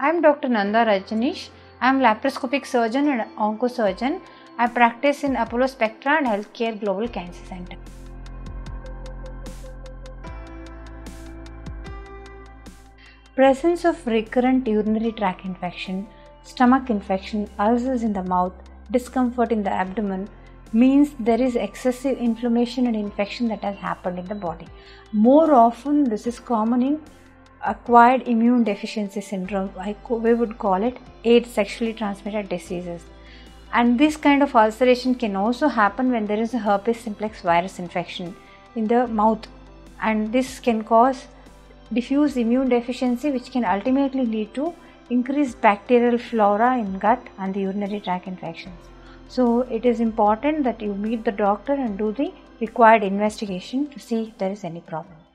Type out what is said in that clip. I am Dr. Nanda Rajanish. I am laparoscopic surgeon and oncosurgeon. I practice in Apollo Spectra and Healthcare Global Cancer Centre. Presence of recurrent urinary tract infection, stomach infection, ulcers in the mouth, discomfort in the abdomen means there is excessive inflammation and infection that has happened in the body. More often, this is common in acquired immune deficiency syndrome, we would call it AIDS, sexually transmitted diseases. And this kind of ulceration can also happen when there is a herpes simplex virus infection in the mouth, and this can cause diffuse immune deficiency, which can ultimately lead to increased bacterial flora in gut and the urinary tract infections. So it is important that you meet the doctor and do the required investigation to see if there is any problem.